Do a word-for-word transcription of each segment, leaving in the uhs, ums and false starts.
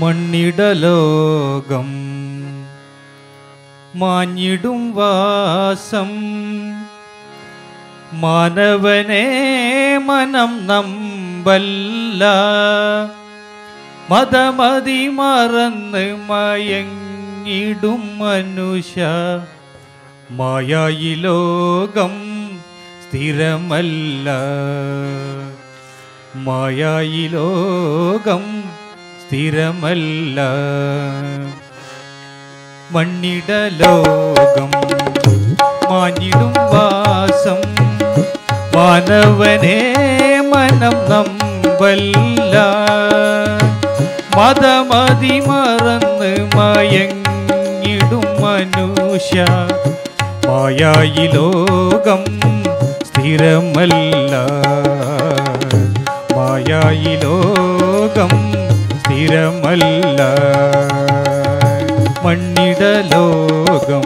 മണ്ണിടലോകം മാഞ്ഞിടും വാസം മാനവനെ മനം നമ്പല്ല മതമതി മറന്ന് മയങ്ങിടും മനുഷ്യ മായായി ലോകം സ്ഥിരമല്ല മായായി ലോകം സ്ഥിരമല്ല മണ്ണിടലോകം മാഞ്ഞിടും വാസം മാനവനെ മനം നമ്പല്ല മതമതി മറന്ന് മയങ്ങിടും മനുഷ്യ മായായി ലോകം സ്ഥിരമല്ല മായായി ലോകം സ്ഥിരമല്ല മണ്ണിടലോകം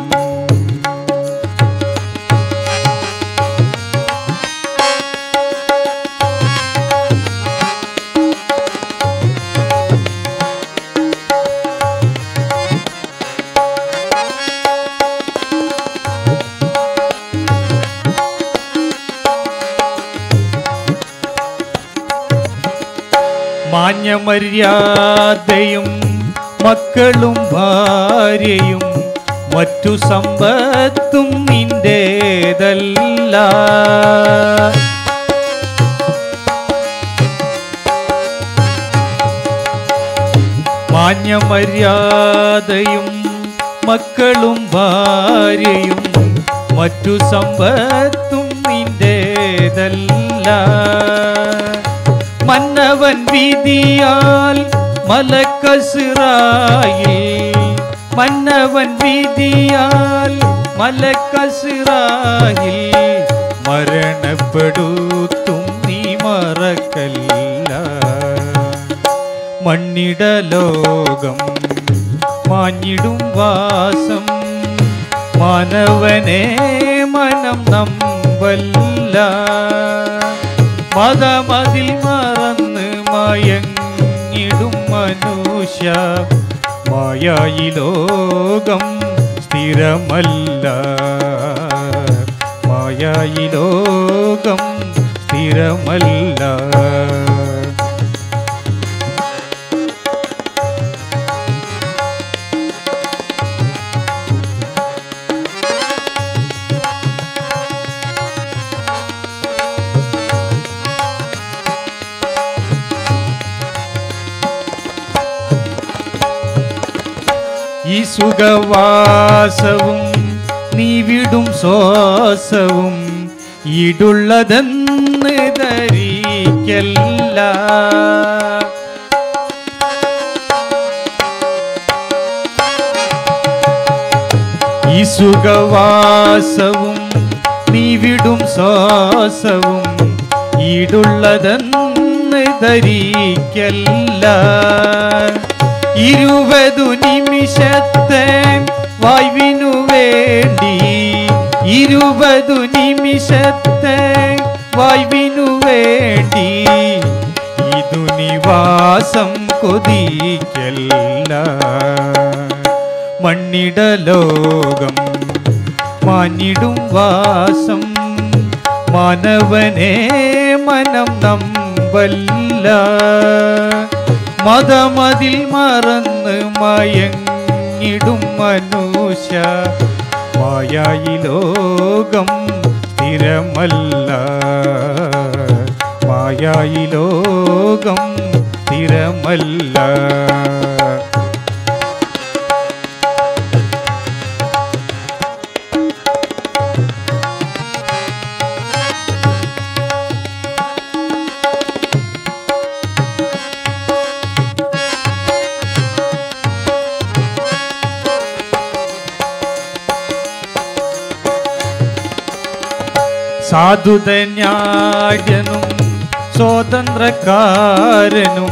മാന്യ മര്യാദയും മക്കളും ഭാര്യയും മറ്റു സമ്പത്തും നിന്റേതല്ല മാന്യ മര്യാദയും മക്കളും ഭാര്യയും മറ്റു സമ്പത്തും നിന്റേതല്ല മന്നവൻ വിധിയാൽ മലക്കസിറായിൽ മന്നവൻ വിധിയാൽ മലക്കസിറായിൽ മരണപ്പെടുത്തും നീ മറക്കല്ല മണ്ണിടലോകം മാഞ്ഞിടും വാസം മാനവനെ മനം നമ്പല്ല മതമതിൽ മറന്ന് മയങ്ങിടും മനുഷ്യ മായായി ലോകം സ്ഥിരമല്ല മായായി ലോകം സ്ഥിരമല്ല ഈ സുഖവാസവും നീ വിടും ശ്വാസവും ഇടുള്ളതെന്ന് ധരിക്കല്ല ഈ സുഖവാസവും നീ വിടും ശ്വാസവും ഇടുള്ളതെന്ന് ധരിക്കല്ല ഇരുപതു നിമിഷത്തെ വായുവിനു വേണ്ടി ഇരുപതു നിമിഷത്തെ വായുവിനു വേണ്ടി ഇതു നിവാസം കൊതിക്കല്ല മണ്ണിടലോകം മാഞ്ഞിടും വാസം മാനവനെ മനം നമ്പല്ല മതമതിൽ മറന്ന് മയങ്ങിടും മനുഷ്യ മായായി ലോകം സ്ഥിരമല്ല മായായി ലോകം സ്ഥിരമല്ല സാധുതന്യായനും സ്വതന്ത്രക്കാരനും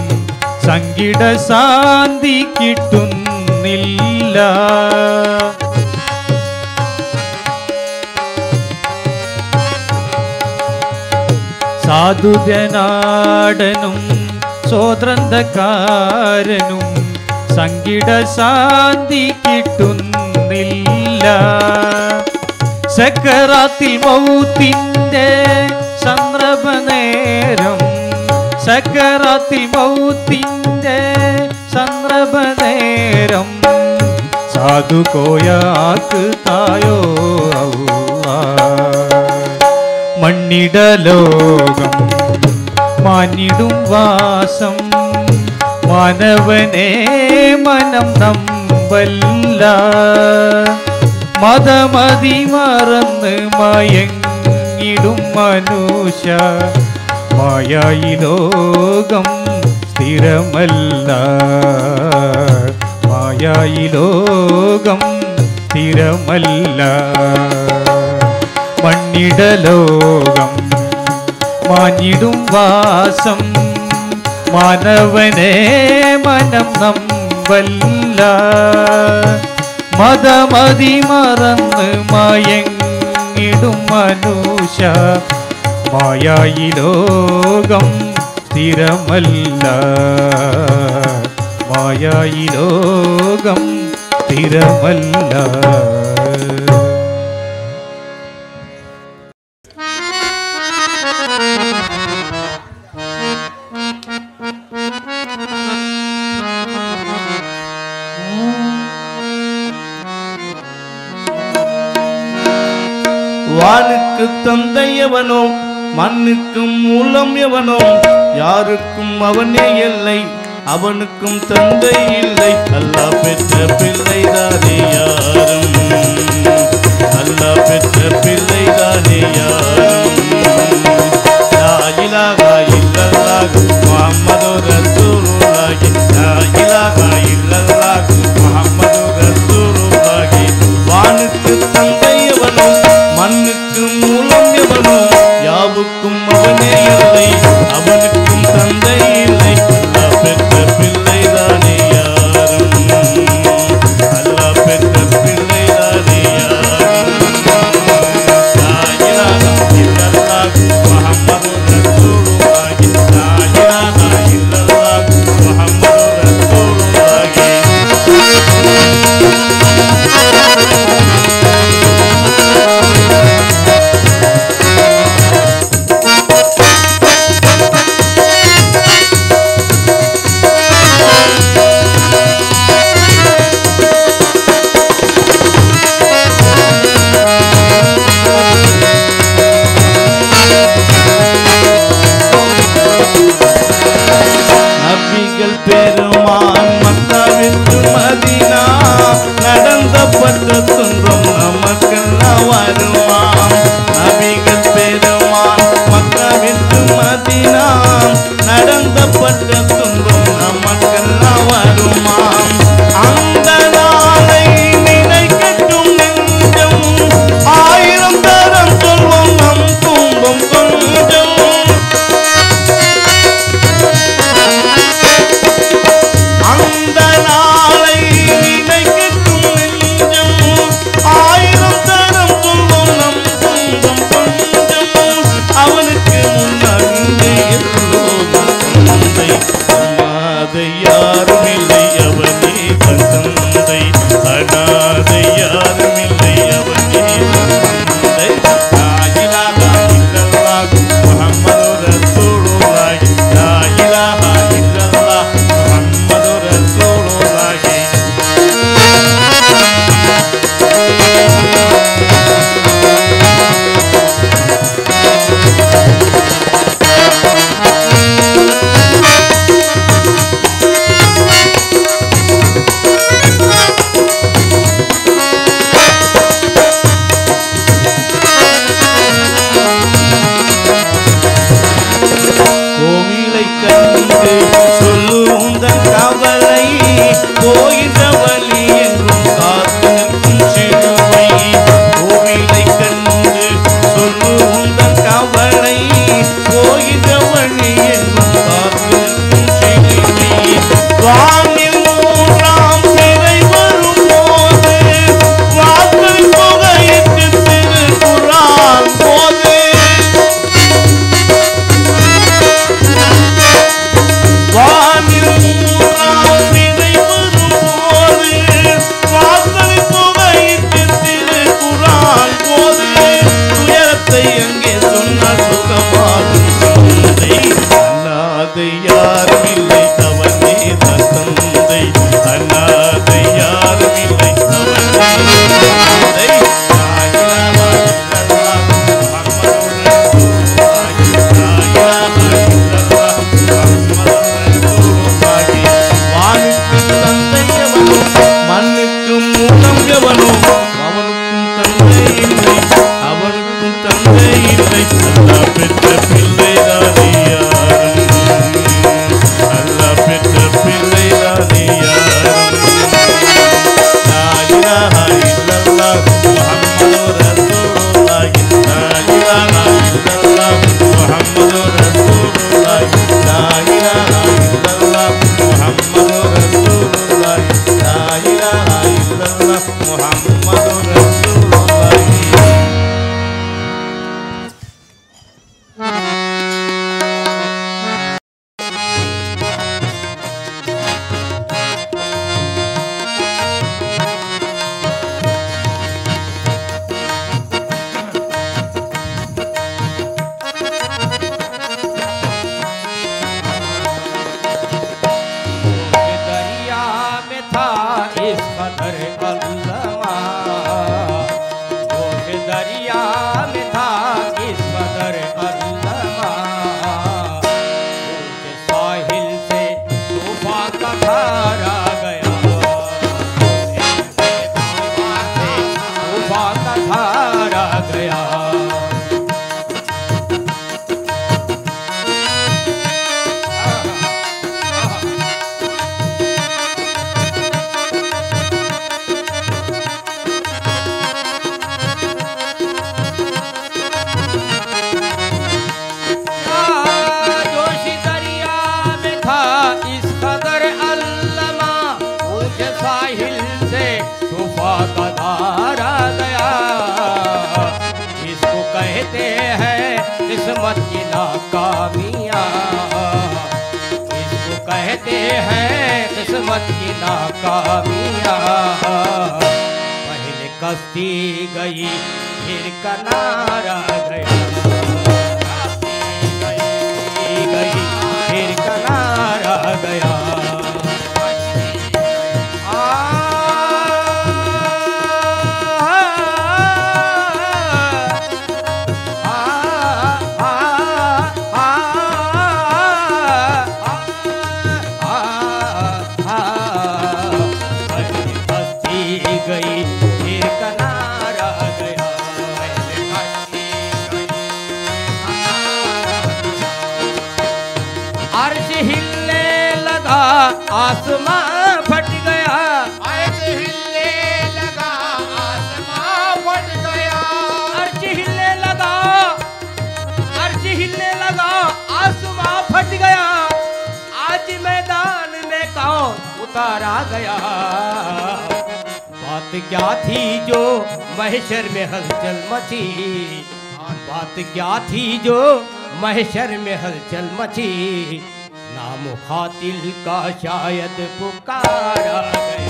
സംഗീത ശാന്തി കിട്ടുന്നില്ല സാധുതനാടനും സ്വതന്ത്രക്കാരനും സംഗിട ശാന്തി കിട്ടുന്നില്ല. സക്കറാത്തിൽ മൗത്തിന്റെ സന്ദർഭനേരം, സക്കറാത്തിൽ മൗത്തിന്റെ സന്ദർഭനേരം സാധുകോയാക്കുതായോ അല്ലാ. മണ്ണിട ലോകം മാനിടും വാസം, മാനവനെ മനം നമ്പല്ല. മതമതി മറന്ന് മയങ്ങിടും മനുഷ്യ, മായായി ലോകം സ്ഥിരമല്ല, മായായി ലോകം സ്ഥിരമല്ല. മണ്ണിട ലോകം മാഞ്ഞിടും വാസം, മാനവനെ മനം നമ്പല്ല. മതമതി മറന്ന് മയങ്ങിടും മനുഷ്യ, മായായി ലോകം സ്ഥിരമല്ല, മായായി ലോകം സ്ഥിരമല്ല. வானுக்கு தந்தை எவனோ, மண்ணுக்கும் மூலம் எவனோ, யாருக்கும் அவனே இல்லை, அவனுக்கும் தந்தை இல்லை. அல்லாஹ் பெற்ற பிள்ளைதானே யாரும், அல்லாஹ் பெற்ற பிள்ளைதானே யாரும். லா இலாஹா இல்லல்லாஹ் முஹம்மது ரசூலுல்லாஹ், லா இலாஹா இல்லல்லாஹ் முஹம்மது ரசூலுல்லாஹ். வானுக்கு தந்தை எவனோ, மண்ணுக்கு மூலம் எவனோ, யாவுக்கும் அவனே இல்லை, அவனுக்கும் தந்தை இல்லை. அல்லாஹ் பெற்ற பிள்ளை தானே யாரும், அல்லாஹ் பெற்ற பிள்ளை தானே யாரும். லா இலாஹா இல்லல்லாஹ் முஹம்மது ரசூலுல்லாஹ், லா இலாஹா இல்லல்லாஹ் முஹம்மது ரசூலுல்லாஹ். महशर में हलचल मची, नाम खातिल का शायद पुकारा गया।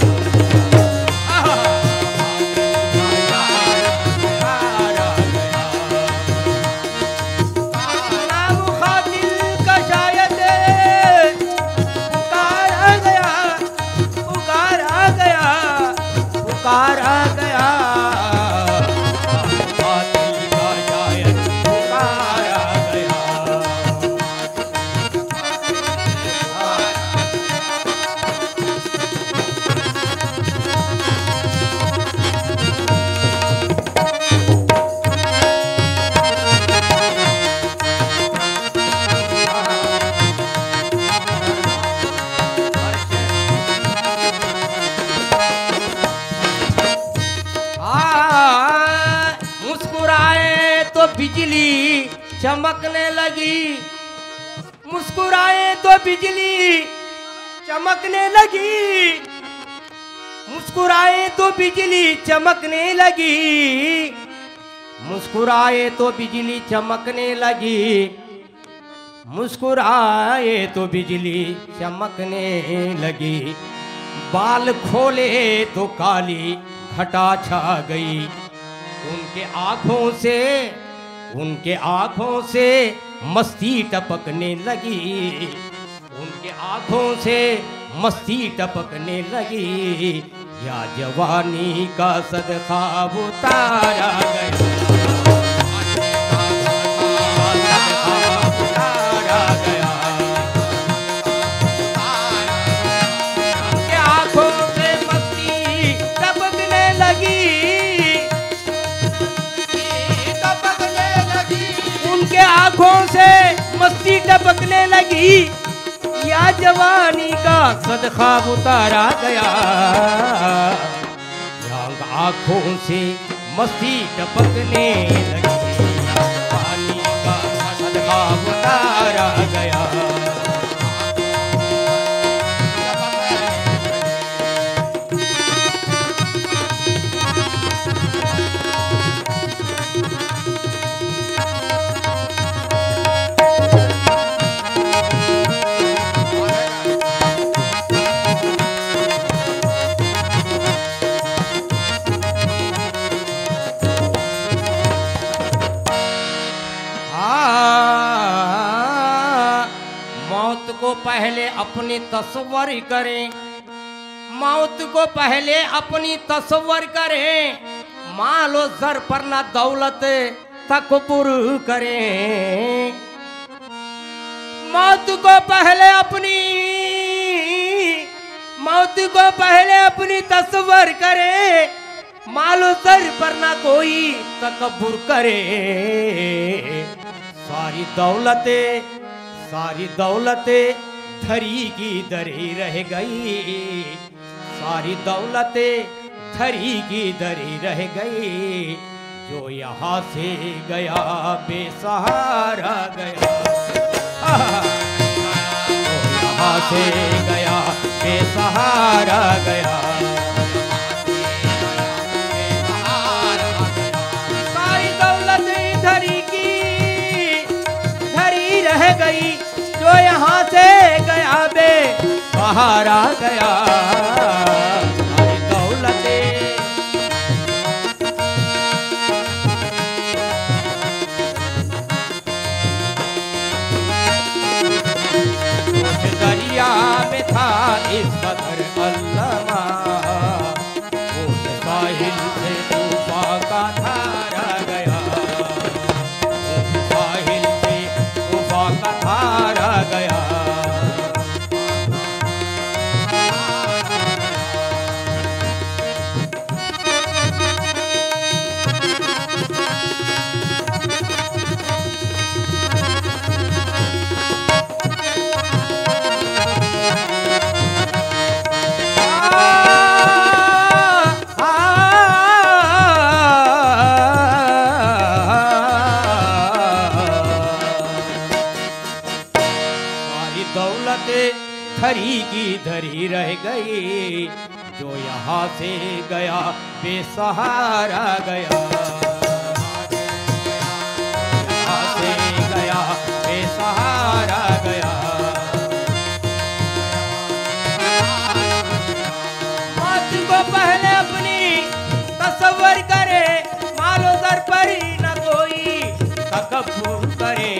चमकने लगी, मुस्कुराए तो बिजली चमकने लगी, मुस्कुराए तो बिजली चमकने लगी, मुस्कुराए तो बिजली चमकने लगी, मुस्कुराए तो बिजली चमकने लगी। बाल खोले तो काली घटा छा गई, उनके आँखों से उनके आँखों से मस्ती टपकने लगी, उनके आँखों से मस्ती टपकने लगी। या जवानी का सदका उतारा गया, आँखों से मस्ती टपकने लगी। या जवानी का सदका उतारा गया, आँखों से मस्ती टपकने लगी, जवानी का सदका उतारा गया। अपनी तस्वर करें, मौत को पहले अपनी तस्वर करें, मालो सर पर ना दौलत तकबुर करें। मौत को पहले अपनी मौत को पहले अपनी तस्वर करें, मालो सर पर ना कोई तकबुर करें। सारी दौलतें सारी दौलतें धरी की दरी रह गई, सारी दौलतें धरी की दरी रह गई। जो यहाँ से गया बेसहारा गया, जो यहाँ से गया बेसहारा गया। सारी दौलतें धरी की धरी रह गई, जो यहाँ से गया बेसहारा गया। इस कदर अल्लामा उस साहिल से तूफान का धारा गया, उस साहिल से तूफान का धारा गया। धरी की धरी रह गई, जो यहाँ से गया बेसहारा गया, यहाँ से गया बेसहारा गया। मौत को पहले अपनी तस्वर करे, मालो सर पर न कोई तकब्बुर करे।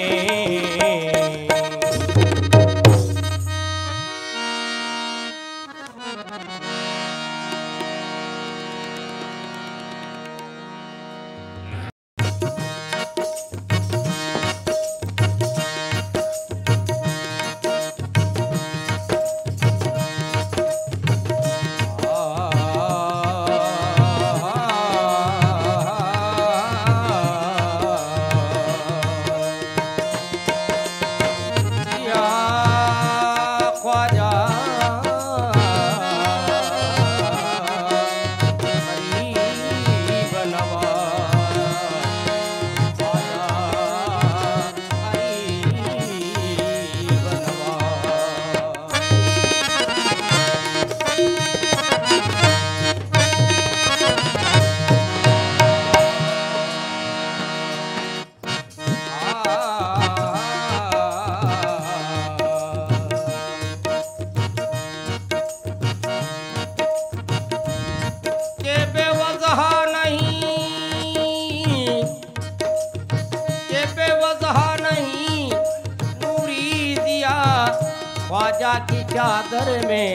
ख्वाजा की चादर में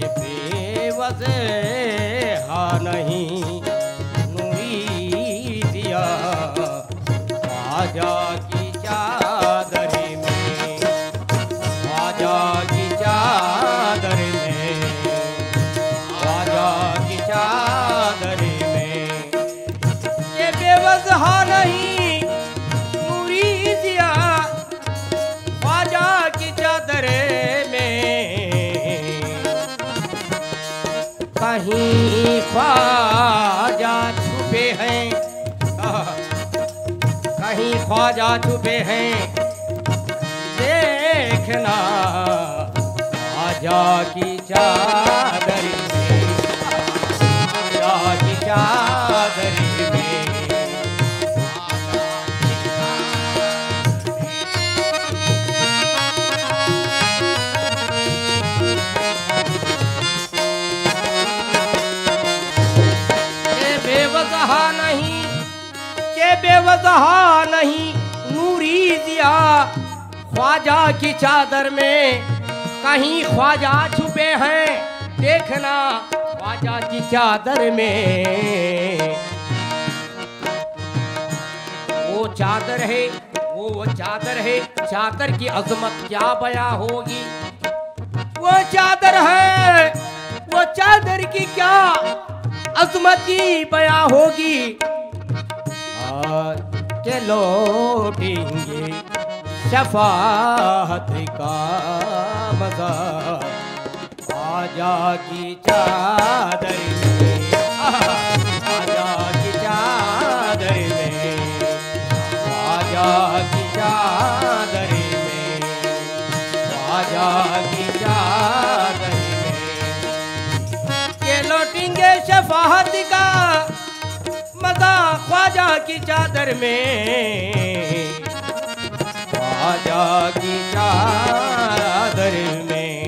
ये बेवजह नहीं नूरी दिया, ख्वाजा की चादर में, ख्वाजा की चादर में, ख्वाजा की चादर में ये बेवजह नहीं कहीं ख्वाजा छुपे हैं, कहीं ख्वाजा छुपे हैं देखना ख्वाजा की चादर में, ख्वाजा की चादर में। बेवजहा नहीं, के बेवजहा नहीं नूरी दिया ख्वाजा की चादर में, कहीं ख्वाजा छुपे हैं देखना ख्वाजा की चादर में। वो चादर है वो वो चादर है, चादर की अजमत क्या बयां होगी। वो चादर है वो चादर की क्या अजमत की बयां होगी। के लौटेंगे शफाअत का मजा ख्वाजा की चादर में, ख्वाजा की चादर में, ख्वाजा की चादर में, ख्वाजा की चादर में। के लौटेंगे शफाअत का मजा ख्वाजा की चादर में, ख्वाजा की चादर में।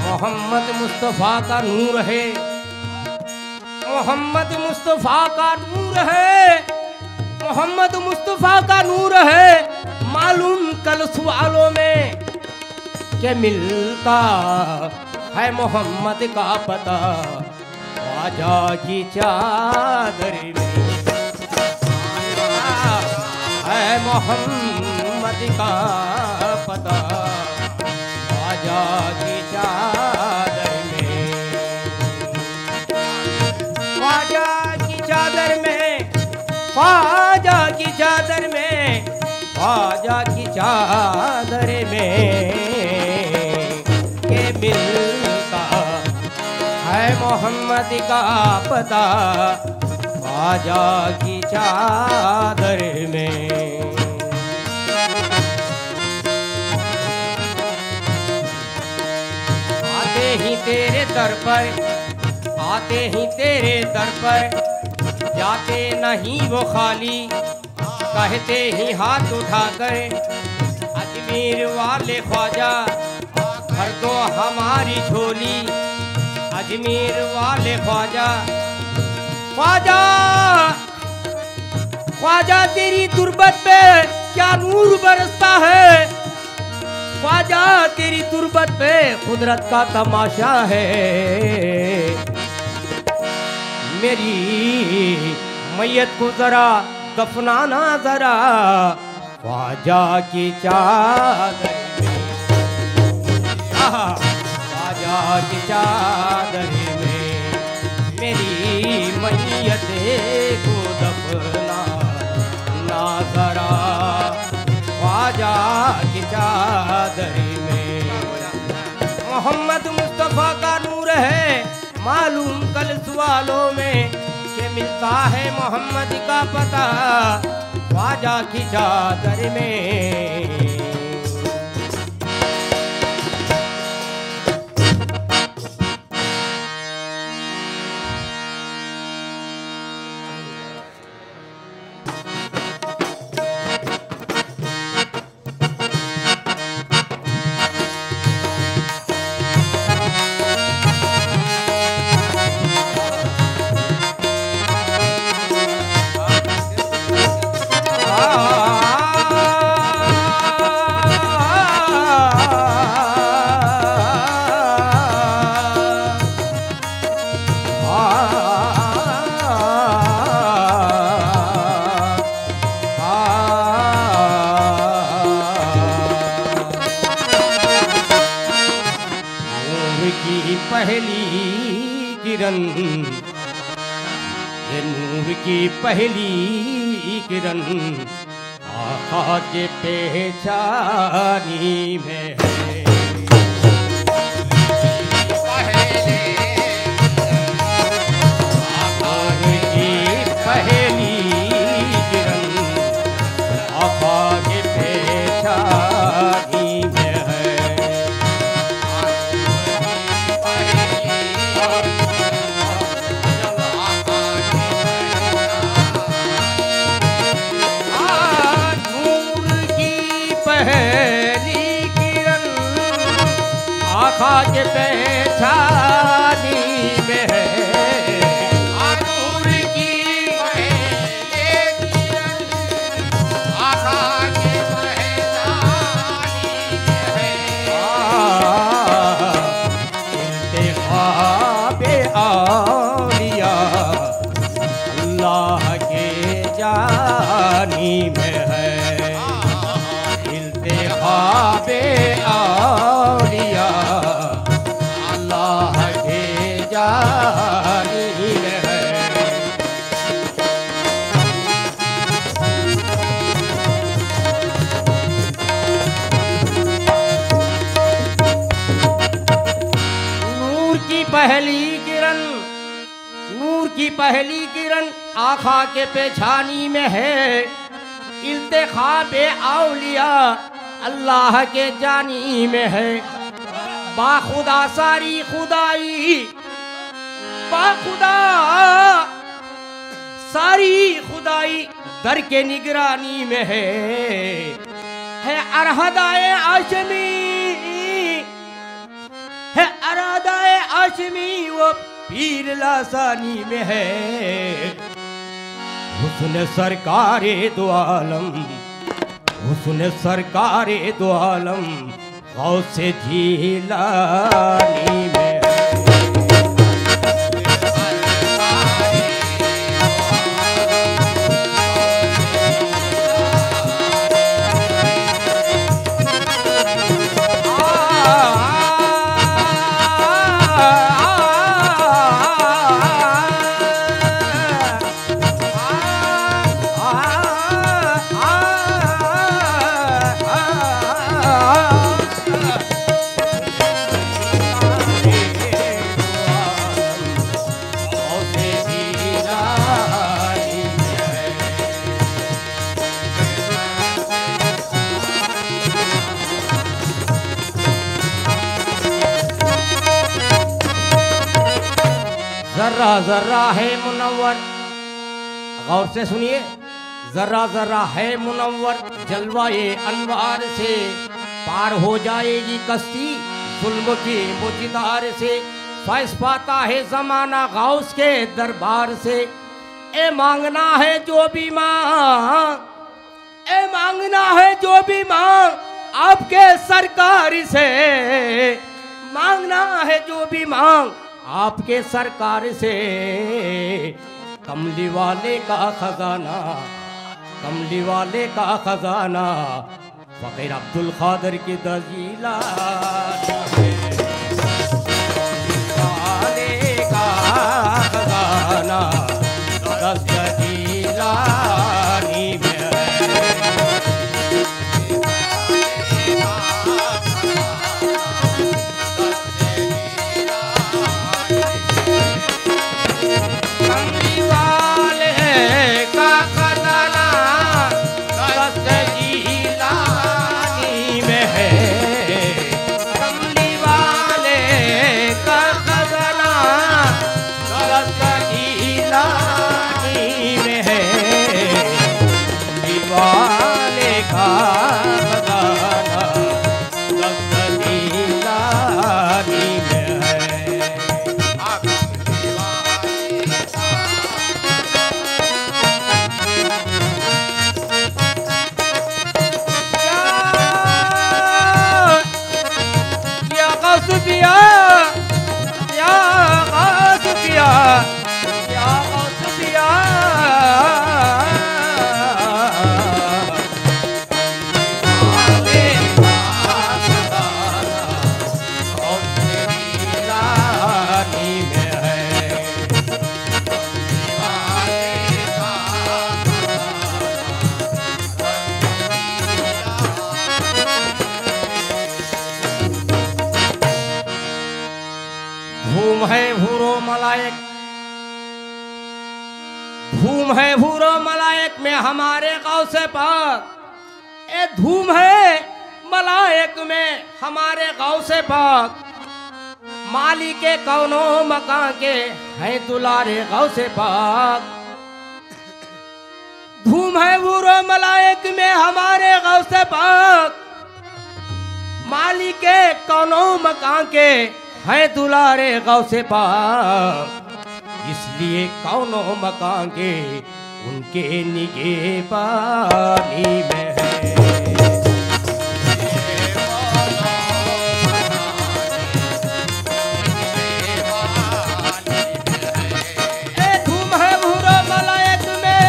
मोहम्मद मुस्तफ़ा का नूर है, मोहम्मद मुस्तफ़ा का नूर है, मोहम्मद मुस्तफ़ा का नूर है। मालूम कल सवालों में क्या मिलता है मोहम्मद का पता ख्वाजा की चादर में, है मोहम्मद का पता ख्वाजा की चादर में, ख्वाजा की चादर में, ख्वाजा की चादर में, ख्वाजा की चादर में। के मिलता है मोहम्मद का पता ख्वाजा की चादर में। आते ही तेरे दर पर, आते ही तेरे दर पर, जाते नहीं वो खाली कहते ही हाथ उठाकर अजमेर वाले ख्वाजा भर दो हमारी झोली, अजमेर वाले ख्वाजा। ख्वाजा ख्वाजा तेरी तुरबत पे क्या नूर बरसता है, ख्वाजा तेरी तुरबत पे कुदरत का तमाशा है। मेरी मैयत को जरा दफनाना जरा ख्वाजा की चादर में, ख्वाजा की चादर में। मेरी मैयत को दफना ना जरा ख्वाजा की चादर में। मोहम्मद मुस्तफ़ा का नूर है, मालूम कल सवालों में के मिलता है मोहम्मद का पता ख्वाजा की चादर में। पहली किरण आका के पहचानी में है, आका की पहली किरण आका के पहचानी में है। आका के पहचानी में है, आका की पहचानी में है, बे औलिया अल्लाह के जानी है। नूर की पहली किरण, नूर की पहली किरण आखा के पेछानी में है। इल्तिखाबे औलिया अल्लाह के जानी में है। बाखुदा सारी खुदाई, बाखुदा सारी खुदाई दर के निगरानी में है। है अरहदाए आशमी, है अरहदाए आशमी वो पीर लासानी में है। हुस्न सरकारे दो आलम, हुस्न सरकारे दो आलम गौसे जिलानी में। जर्रा जर्रा है मुनव्वर, गौर से सुनिए। जर्रा जर्रा है मुनव्वर जलवाए अनवार से। पार हो जाएगी कश्ती जुल्म के मुजदार से। फैस पाता है जमाना गौस के दरबार से। ए मांगना है जो भी मांग, ए मांगना है जो भी मांग आपके सरकार से। मांगना है जो भी मांग आपके सरकार से। कमली वाले का खजाना, कमली वाले का खजाना फकीर अब्दुल कादिर की दजीला वाले का खजाना दजीला। धूम है भूरो मलायक में हमारे गौसे पाक। ए धूम है मलायक में हमारे गौसे पाक। मालिक के कौनो मका के हैं दुलारे गौसे पाक। धूम है भूरो मलायक में हमारे गौसे पाक। मालिक के कौनो मका के हैं दुलारे गौसे पाक। इसलिए कौनों मकान के उनके निगे पानी में है। धूम है भूरा मलायक में,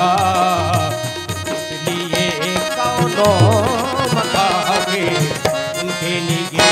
इसलिए कौनो मकागे उठेंगे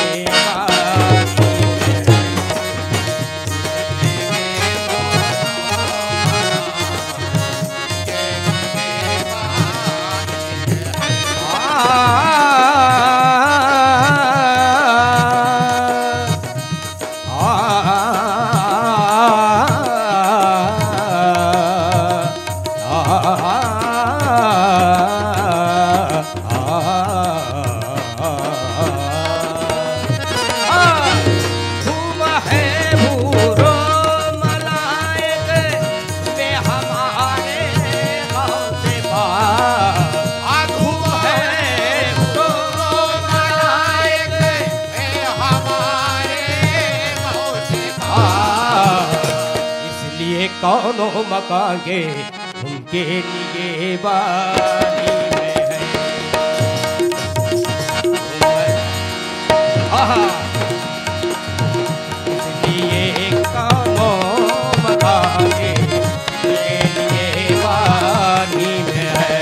कौनो मकांगे उनके लिए बानी में है। इसलिए कौनो मकांगे उनके लिए बानी में है।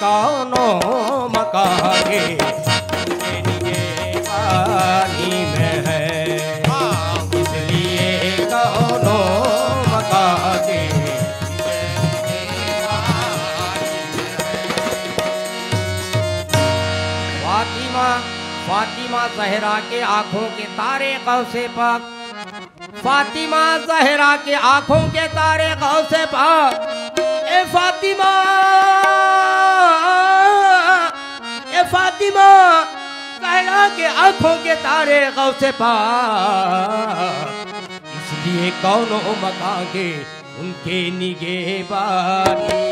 कौनो मकागे उनके बानी में है। इसलिए कौनो मकागे उनके बानी में है। फातिमा फातिमा ज़हरा के आँखों के तारे गौसे पाक, फातिमा ज़हरा के आँखों के तारे गौसे पाक। ए फातिमा फातिमा ज़हरा के आँखों के तारे गौसे पाक, इसलिए कौनो मकांगे उनके निगहबानी में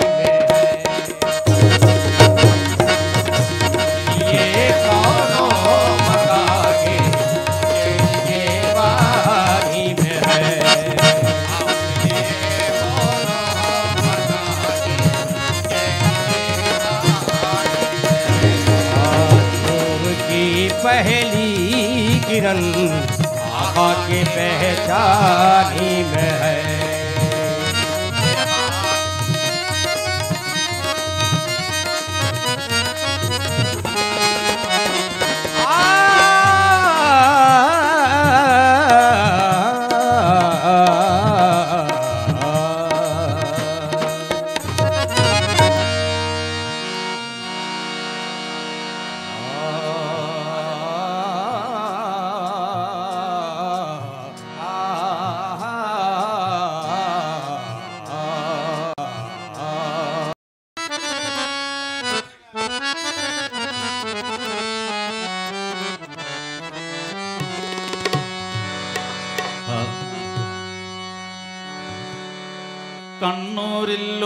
है। ये कौनो मकांगे उनके निगहबानी में है। पहली किरण आका के पहचानी में है।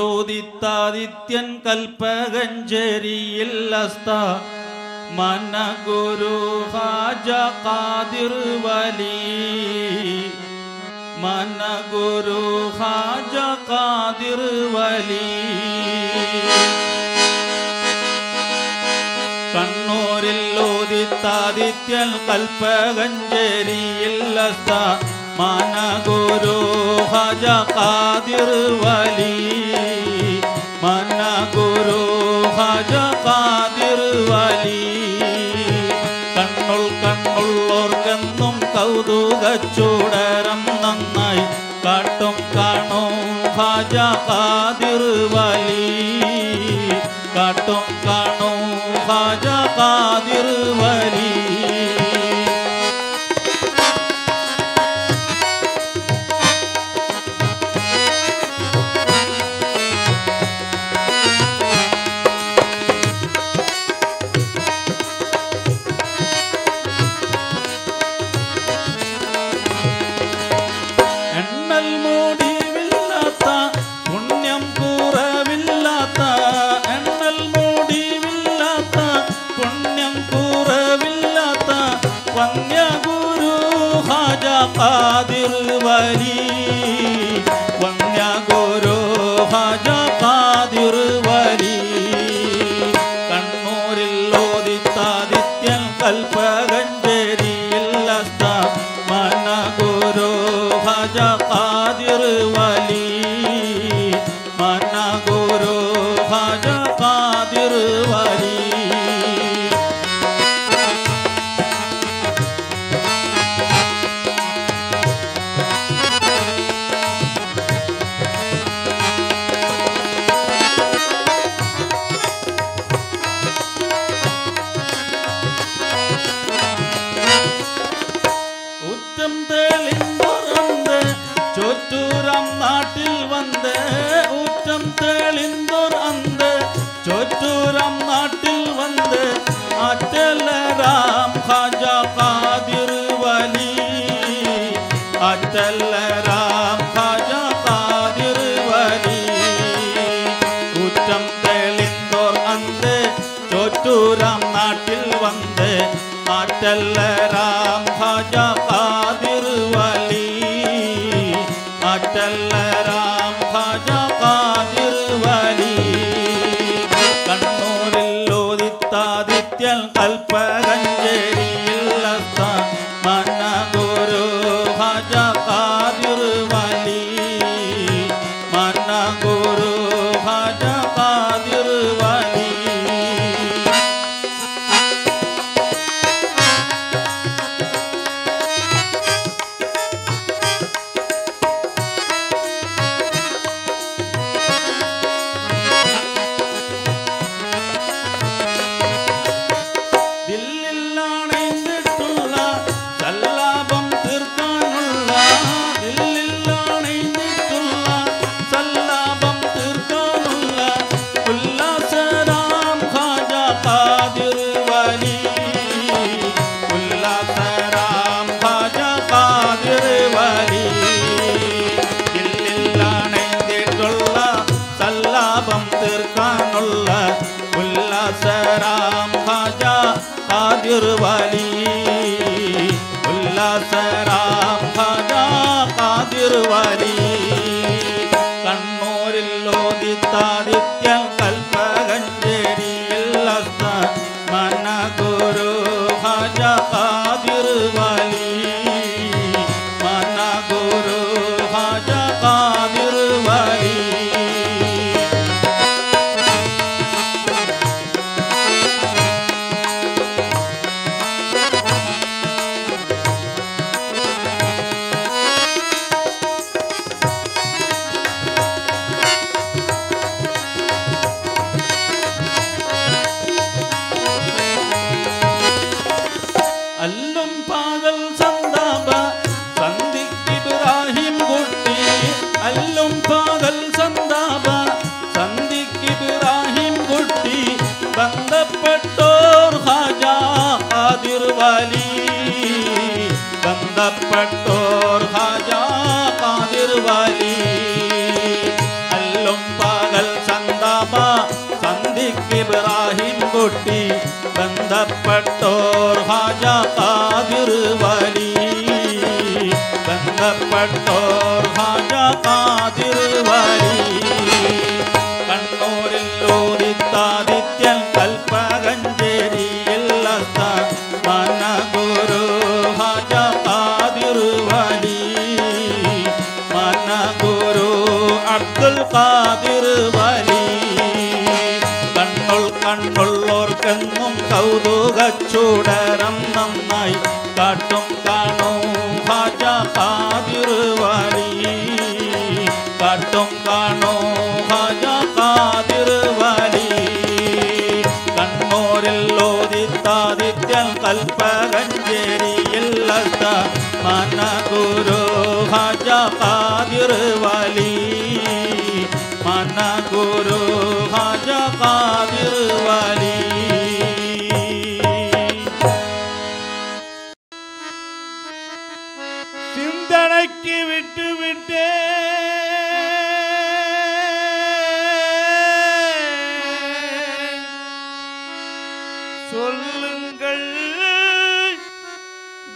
ोदितादित्यन कल्पगंजेरियल मन गुरु हाजा कादिर वली, मन गुरु हाजा कादिर वली। कण्णूरिलोदितादित्यन कल्पगंजेरियल मन गुरु हाजा कादिर वली, मन गुरु हाजा कादिर वली। കണ്ണുൾ കണ്ണുള്ളോർക്കെന്നും കൗതുകച്ചൂടരം നന്നായി കാട്ടും കാണും ഹാജാ കാദിർ വലി, കാട്ടും കാണും ഹാജാ കാദിർ വലി। മൂടിവില്ലാത്ത പുണ്യം കൂറവില്ലാത്ത എന്നൽ മൂടി आदिल वली वन्य गुरु भज आदिल वली कण्णूरिल ओदितादित्यन कल्पगंजेरिल मन गुरु भज आदिल वली मन गुरु भज आदिल वली राम खाजा कादिर वली अटल राम खाजा कादिर वली कण्णूरिल ओदितादित्यन कल्पगंजेरिल मन गुरु खाजा कादिर वली मन गुरु खाजा कादिर वली उल्लास राम खाजा कादिर वली कण्णूरिल ओदितादित्यन कल्पगंजेरिल मन गुरु खाजा कादिर वली मन गुरु खाजा कादिर वली बंधप्पेट्टोर खाजा कादिर वली अल्लुम पागल संदाबा संदिग्ध इब्राहिम गुट्टी बंधप्पेट्टोर खाजा कादिर वली बंधप्पेट्टोर खाजा कादिर वली कण्णूरिल ओदितादित्यन कल्पगंजेरिल मन गुरु खाजा कादिर वली कण्णुल कण्णुल्लोर्केन्नुम कौतुकचूडരം നന്നായി കാട്ടും കാണും ഖാജ കാദിർ വലി കാട്ടും കാണും ഖാജ കാദിർ വലി കണ്ണൂരിൽ ഓദിത്താദിത്യൻ കൽപ്പകഞ്ചേരിയിൽ മന ഗുരു ഖാജ കാദിർ വലി मन गुरु खाजा कादिर वली। सिंधनक्कु विट्टु विट्टे सोल्लुंगल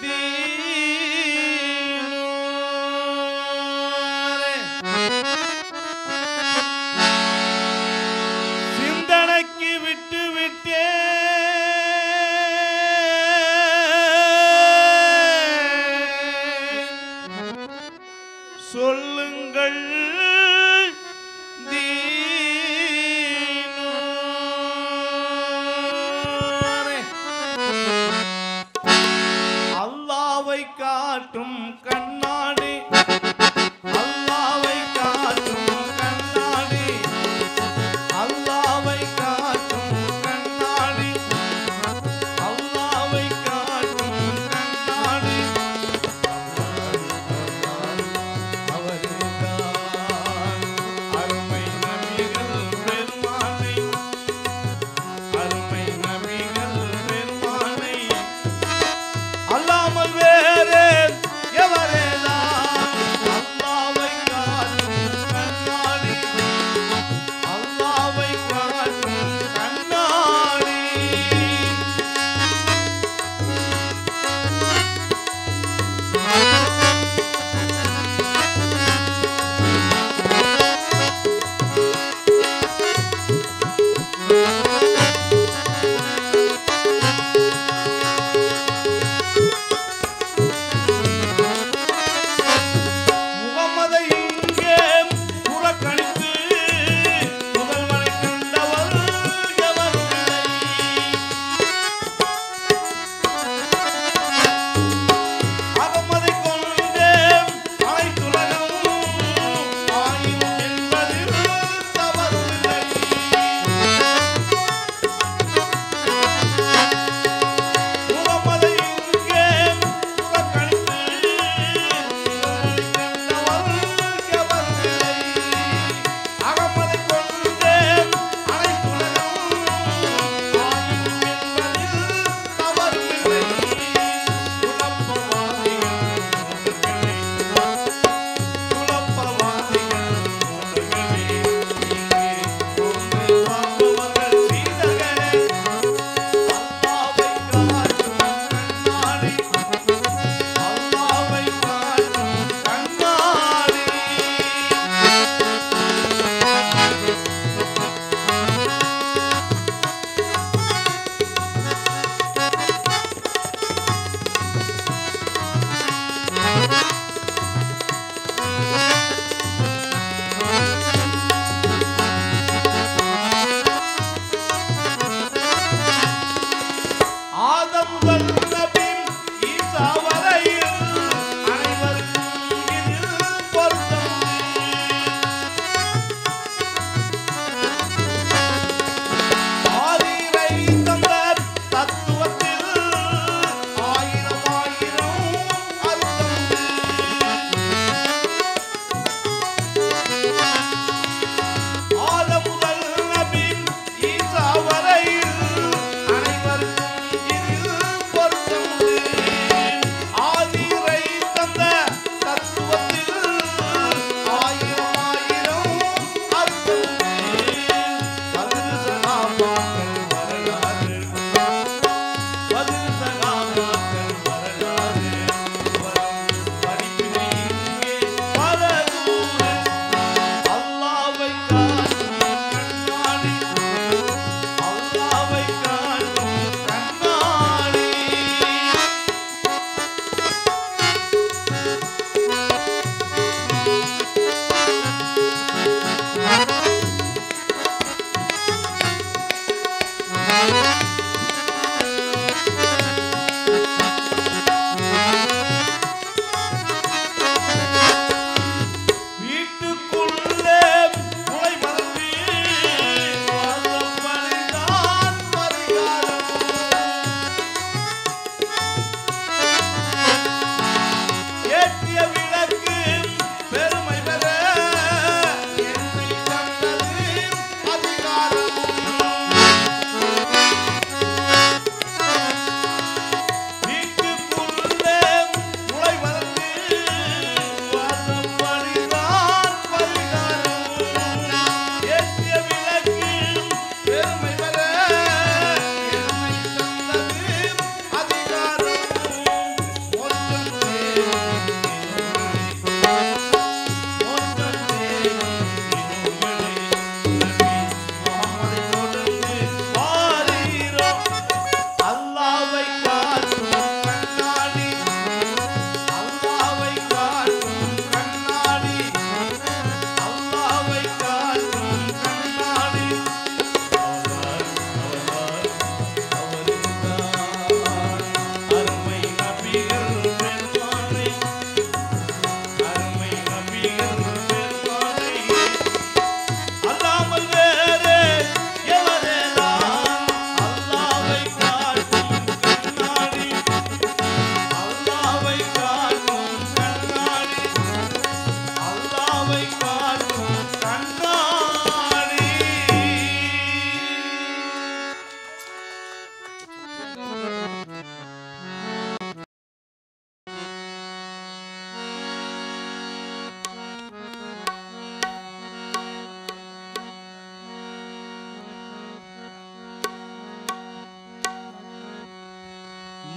दीनु விட்டு விட்டே சொல்லுங்கள் தீனோரே. அல்லாஹ்வை காட்டும் கண்ணாடி, I'm not afraid.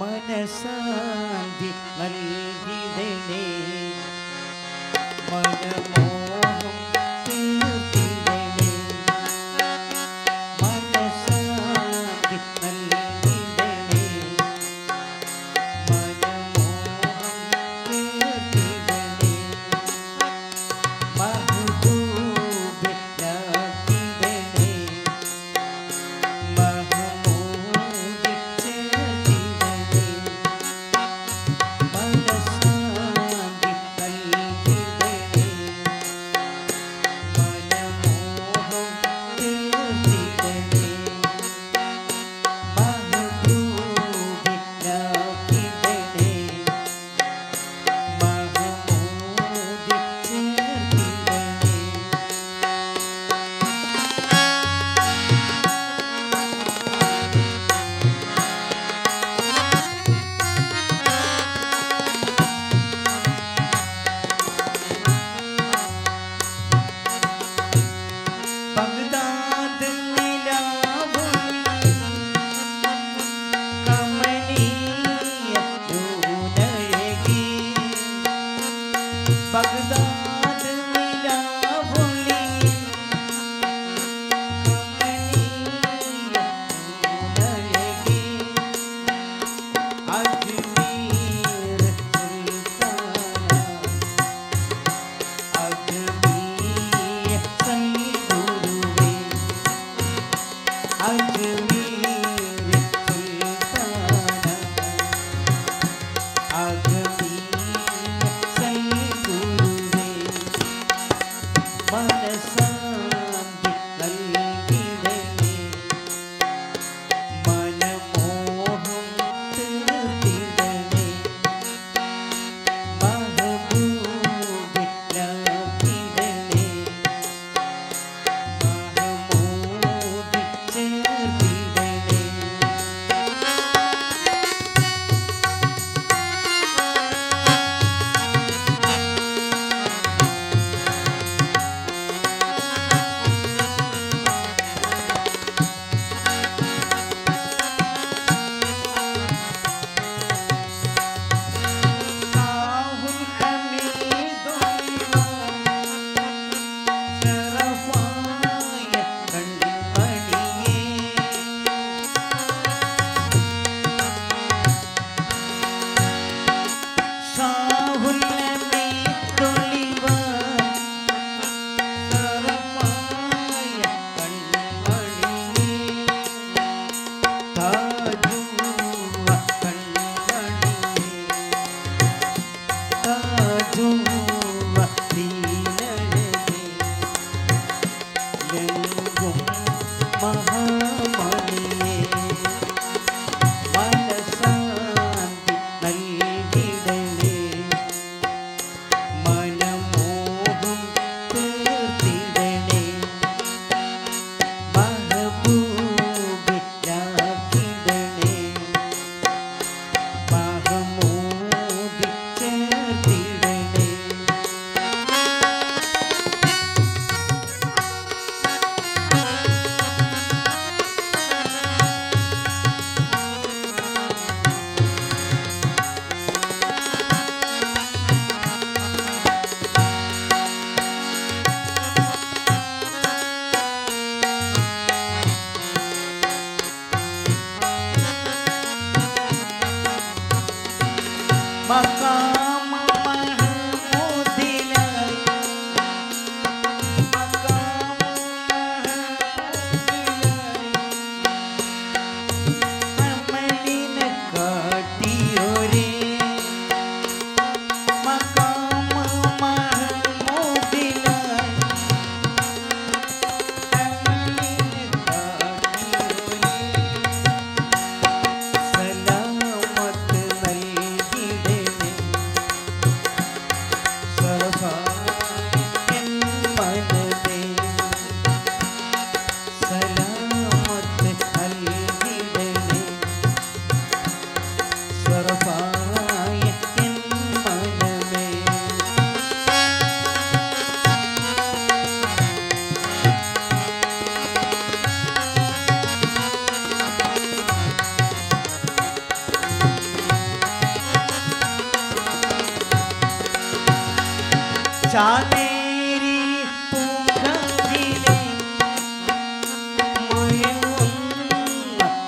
മനസാന്തി നൽകിടണേ മനമോഹം തീർത്തിടണേ മനസാന്തി നൽകിടണേ മനമോഹം തീർത്തിടണേ Mahbub നൽകിടണേ Thank you. चानेरी पूंगीले मुयुं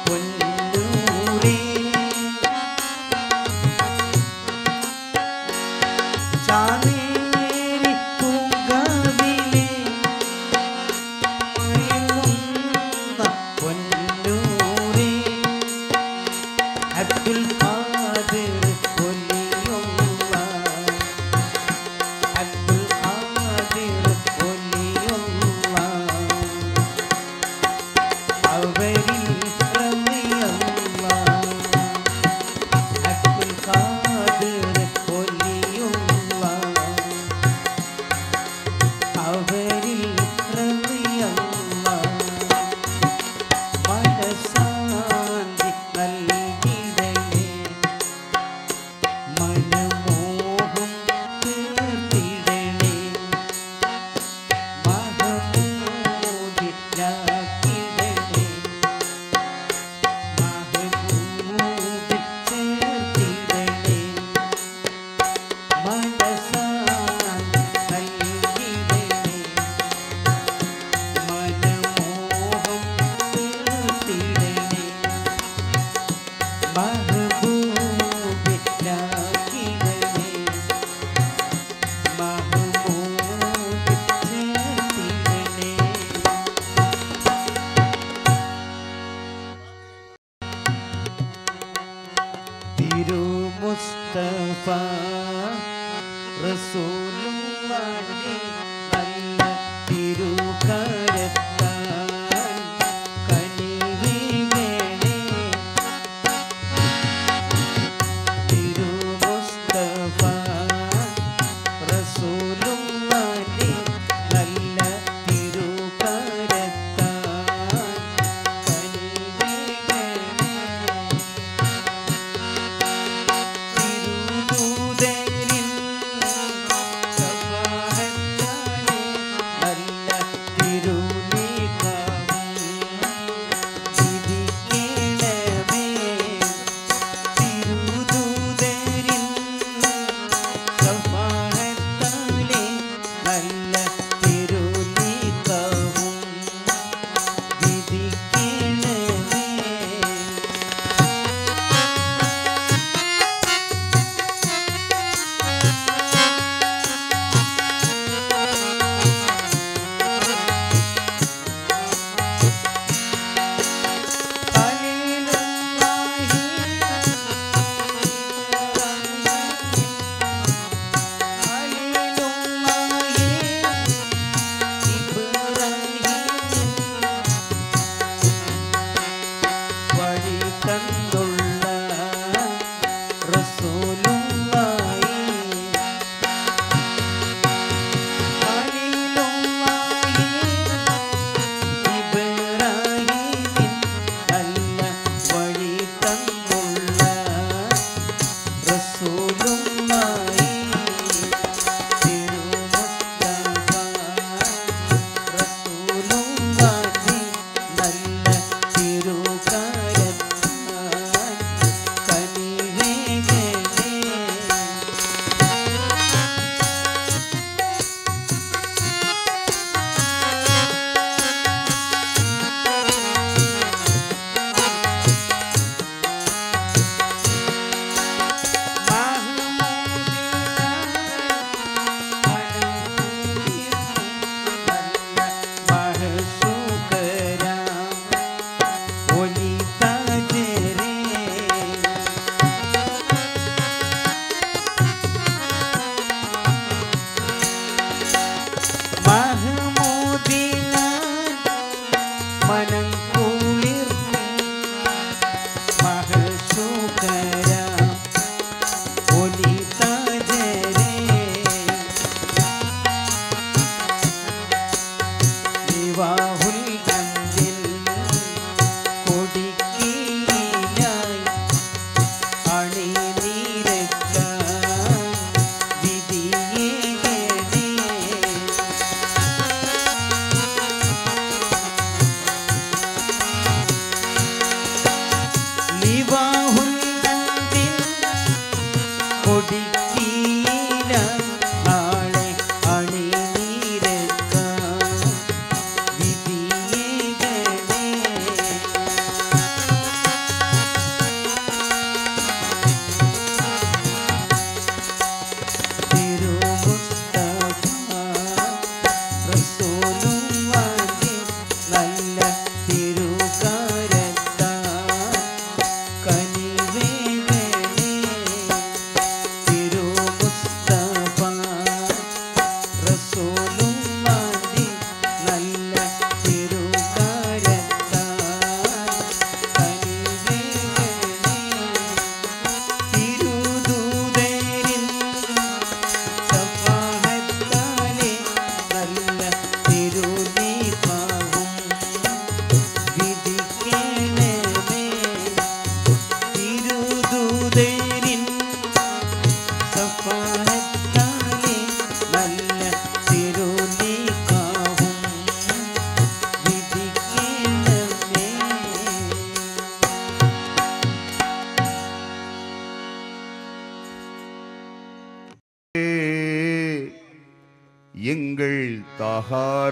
पुन्नूरी चानेरी पूंगीले मुयुं पुन्नूरी Abdul Qadir पुलियुम्मा.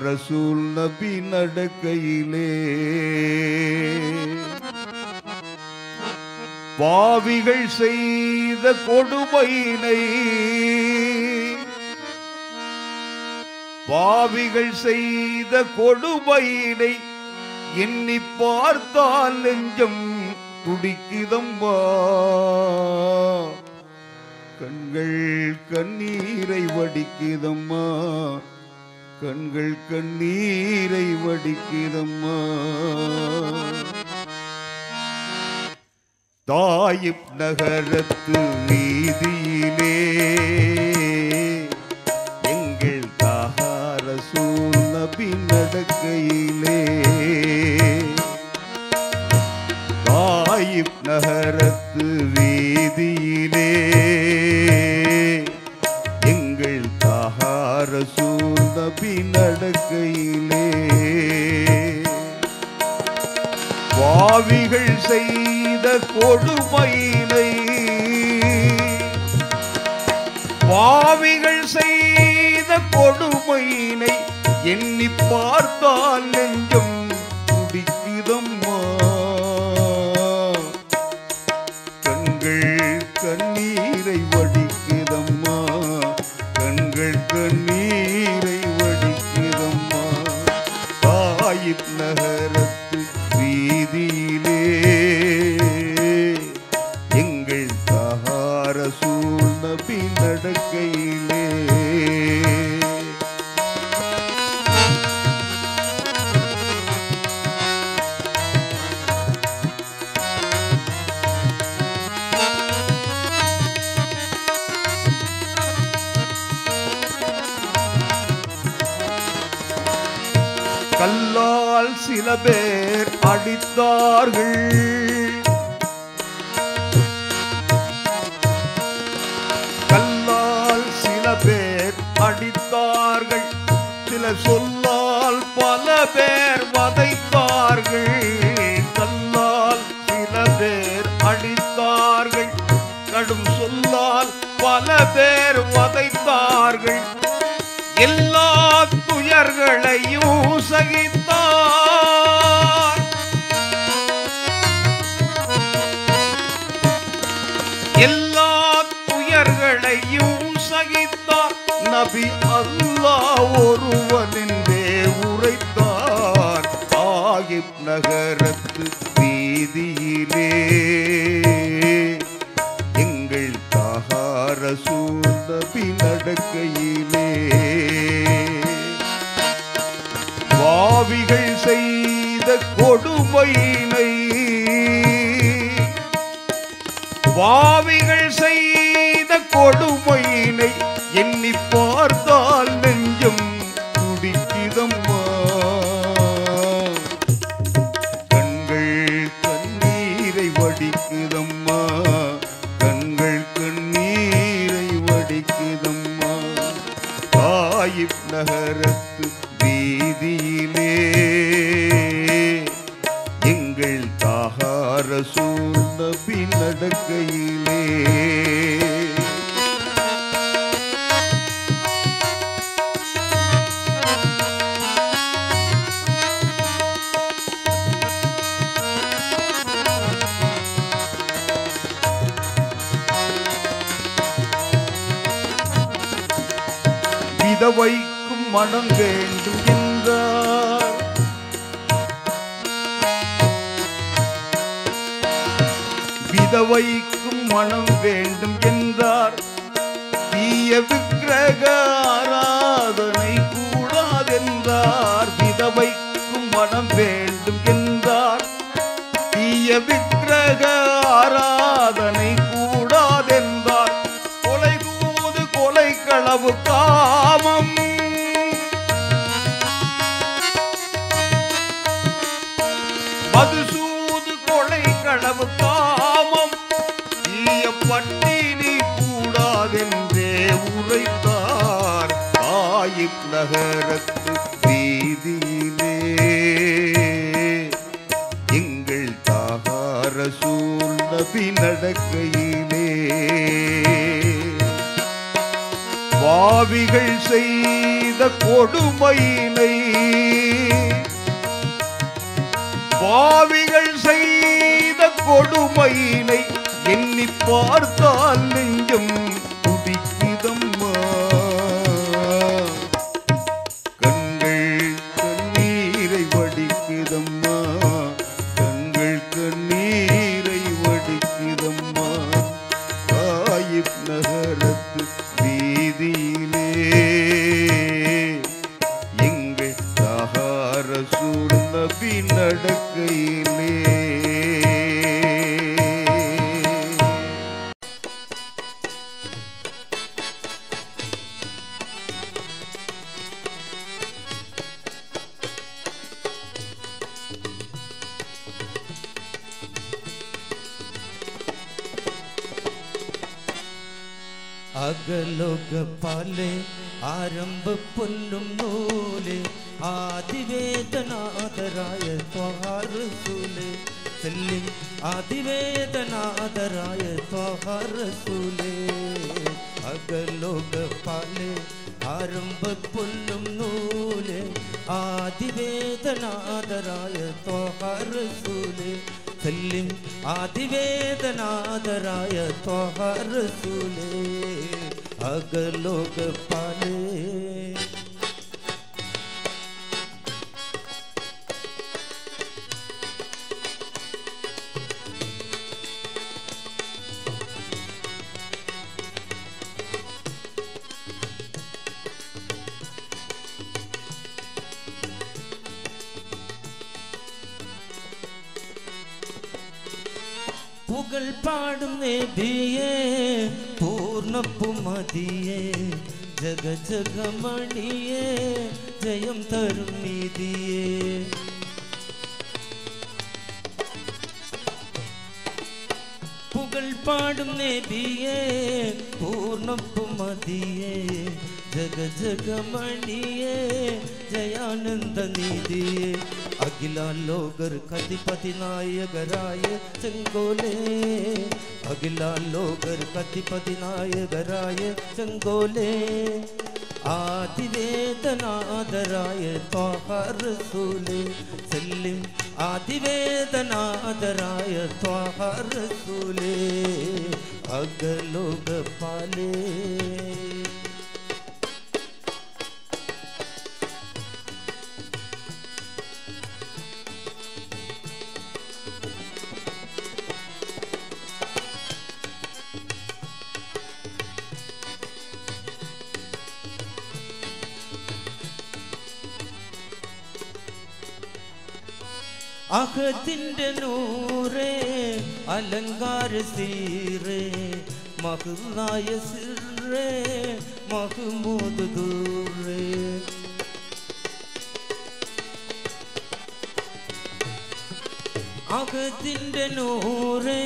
ரசூல் நபி நடக்கையிலே பாவிகள் செய்த கொடுமையினை பாவிகள் செய்த கொடுமையினை எண்ணி பார்த்தால் நெஞ்சம் துடிக்குதம்பா. கண்கள் கண்ணீரை வடிக்குதம்மா, கண்கள் கண்ணீரை வடிக்கிறம்மா. தாயிப் நகரத்து வீதியிலே எங்கள் தாகா ரசூல் நபி நடக்கையிலே தாயிப் நகரத்து வீதியிலே எங்கள் தாகா ரசூல் நபி நடக்கையிலே பாவிகள் செய்த கொடுமையினை பாவிகள் செய்த கொடுமையினை எண்ணி பார்த்தால் நெஞ்சம் துடிக்குதம்மா. கண்கள் கண்ணீரை வடிக்குதம்மா, கண்கள் கண்ணீர் நகரத்து வீதியிலே எங்கள் தாகா ரசூல் நபி நடக்கையிலே. கல்லால் சில பேர் அடித்தார்கள், கல்லால் சில பேர் அடித்தார்கள், சில சொல்லால் பல பேர் வதைத்தார்கள். கல்லால் சில பேர் அடித்தார்கள், கடும் சொல்லால் பல பேர் வதைத்தார்கள். எல்லா துயர்களையும் சகித்தார், எல்லா துயர்களையும் சகித்தார். நபி அல்லாஹ் ஒருவனின்றே உரைத்தார். தாயிப் நகரத்து வீதியிலே எங்கள் தாகா ரசூல் நபி நடக்கையிலே பாவிகள் செய்த கொடுமையினை பாவிகள் செய்த கொடுமையினை எண்ணி பார்த்தால் நெஞ்சம் துடிக்குதம்மா. கண்கள் கண்ணீரை வடிக்குதம்மா, கண்கள் கண்ணீரை வடிக்குதம்மா. தாயிப் நகரத்து வீதியிலே எங்கள் தாகா ரசூல் நபி நடக்கையிலே. விதவைக்கும் மனம் வேண்டும் என்றார், எய்த வைக்கும் மனம் வேண்டும் என்றார். தீய விக்கிரக ஆராதனை கூடாதென்றார். எய்த வைக்கும் மனம் வேண்டும் என்றார். தீய விக்கிரக ஆராதனை கூடாதென்றார். கொலை கூது கொலை களவு காமம் மதுசூ களவு காமம் தீய பட்டினி கூடாதென்றே உரைத்தார். தாயிப் நகரத்து வீதியிலே எங்கள் தாகார சூழ் நபி நடக்கையிலே பாவிகள் செய்த கொடுமையினை பாவிகள் செய்த கொடுமையினை எண்ணி பார்த்தால் நெஞ்சம் துடிக்குதம்மா. கண்கள் கண்ணீரை வடிக்குதம்மா. கண்கள் கண்ணீரை வடிக்குதம்மா. தாயிப் நகரத்து வீதியிலே எங்கள் தாகார சூழ் நபி நடக்கையிலே அகலோகபாலே ஆரம்ப பொன்னும் நூலே ஆதிவேதநாதராய துவா ரசூலே செல்லும் ஆதிவேதநாதராய துவா ரசூலே. அகலோகபாலே ஆரம்ப பொன்னும் நூலே ஆதிவேதநாதராய துவா ரசூலே செல்லும் ஆதிவேதநாதராய துவா ரசூலே. அகலோக பாலே புகழ் பாடும் நேபியே பூர்ணபுமதியே ஜக ஜகமணியே ஜெயம் தரும் நீதியே. புகழ் பாடும் நேபியே பூர்ணபுமதியே ஜக ஜகமணியே ஜயானந்த நீதியே. अगिला लोगर कतिपति नायगराय चंगोले अगिला लोगर कतिपति नायगराय चंगोले आदिवेदनादराय त्वा रसूले सल्लिम आदिवेदनादराय त्वा रसूले. अगलोग पाले അഹത്തിന്റെ നൂറേ അലങ്കാര സീറേ മഹുനായ സിറേ മഹ്മൂദ് ദൂറേ. അഹത്തിന്റെ നൂറേ